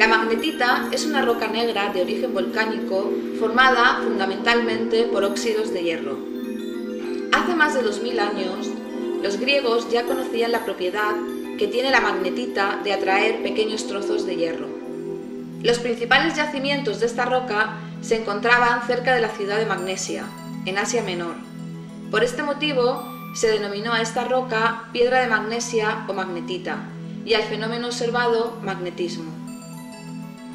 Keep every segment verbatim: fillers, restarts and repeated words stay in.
La magnetita es una roca negra de origen volcánico formada fundamentalmente por óxidos de hierro. Hace más de dos mil años, los griegos ya conocían la propiedad que tiene la magnetita de atraer pequeños trozos de hierro. Los principales yacimientos de esta roca se encontraban cerca de la ciudad de Magnesia, en Asia Menor. Por este motivo, se denominó a esta roca piedra de magnesia o magnetita y al fenómeno observado magnetismo.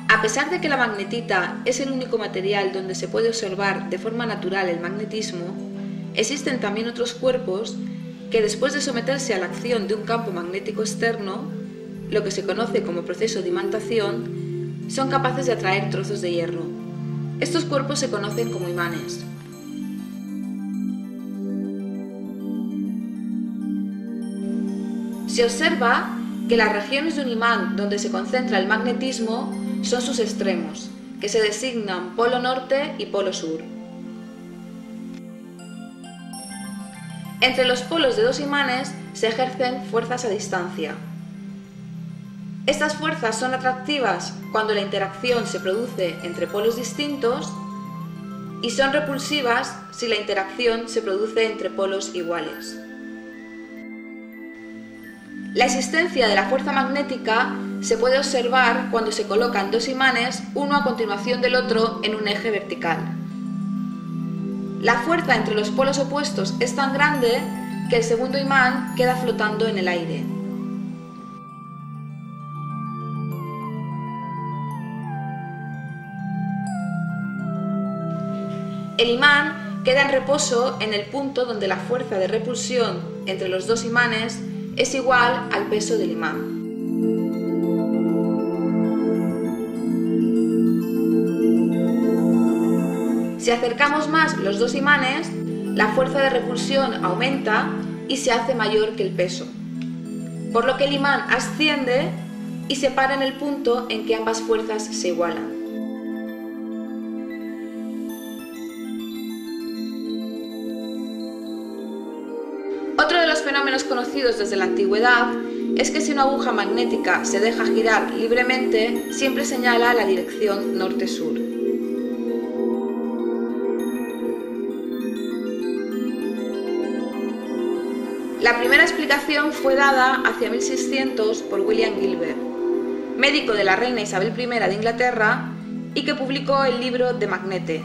A pesar de que la magnetita es el único material donde se puede observar de forma natural el magnetismo, existen también otros cuerpos que después de someterse a la acción de un campo magnético externo, lo que se conoce como proceso de imantación, son capaces de atraer trozos de hierro. Estos cuerpos se conocen como imanes. Se observa que las regiones de un imán donde se concentra el magnetismo son sus extremos, que se designan polo norte y polo sur. Entre los polos de dos imanes se ejercen fuerzas a distancia. Estas fuerzas son atractivas cuando la interacción se produce entre polos distintos y son repulsivas si la interacción se produce entre polos iguales. La existencia de la fuerza magnética se puede observar cuando se colocan dos imanes uno a continuación del otro en un eje vertical. La fuerza entre los polos opuestos es tan grande que el segundo imán queda flotando en el aire. El imán queda en reposo en el punto donde la fuerza de repulsión entre los dos imanes es igual al peso del imán. Si acercamos más los dos imanes, la fuerza de repulsión aumenta y se hace mayor que el peso, por lo que el imán asciende y se para en el punto en que ambas fuerzas se igualan. Otro de los fenómenos conocidos desde la antigüedad es que si una aguja magnética se deja girar libremente, siempre señala la dirección norte-sur. La primera explicación fue dada hacia mil seiscientos por William Gilbert, médico de la reina Isabel primera de Inglaterra y que publicó el libro De Magnete,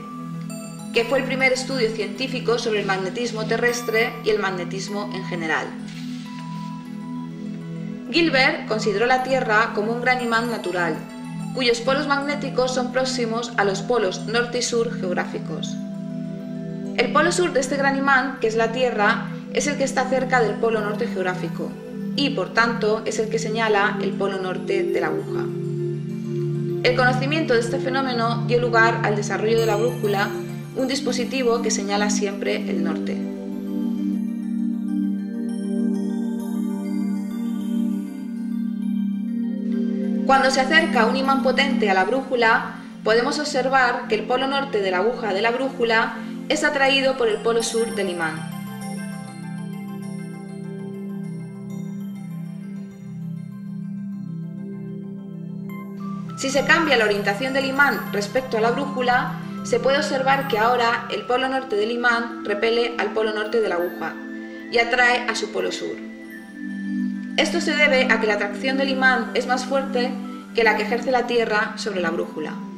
que fue el primer estudio científico sobre el magnetismo terrestre y el magnetismo en general. Gilbert consideró la Tierra como un gran imán natural, cuyos polos magnéticos son próximos a los polos norte y sur geográficos. El polo sur de este gran imán, que es la Tierra, es el que está cerca del polo norte geográfico y, por tanto, es el que señala el polo norte de la aguja. El conocimiento de este fenómeno dio lugar al desarrollo de la brújula, un dispositivo que señala siempre el norte. Cuando se acerca un imán potente a la brújula, podemos observar que el polo norte de la aguja de la brújula es atraído por el polo sur del imán. Si se cambia la orientación del imán respecto a la brújula, se puede observar que ahora el polo norte del imán repele al polo norte de la aguja y atrae a su polo sur. Esto se debe a que la atracción del imán es más fuerte que la que ejerce la Tierra sobre la brújula.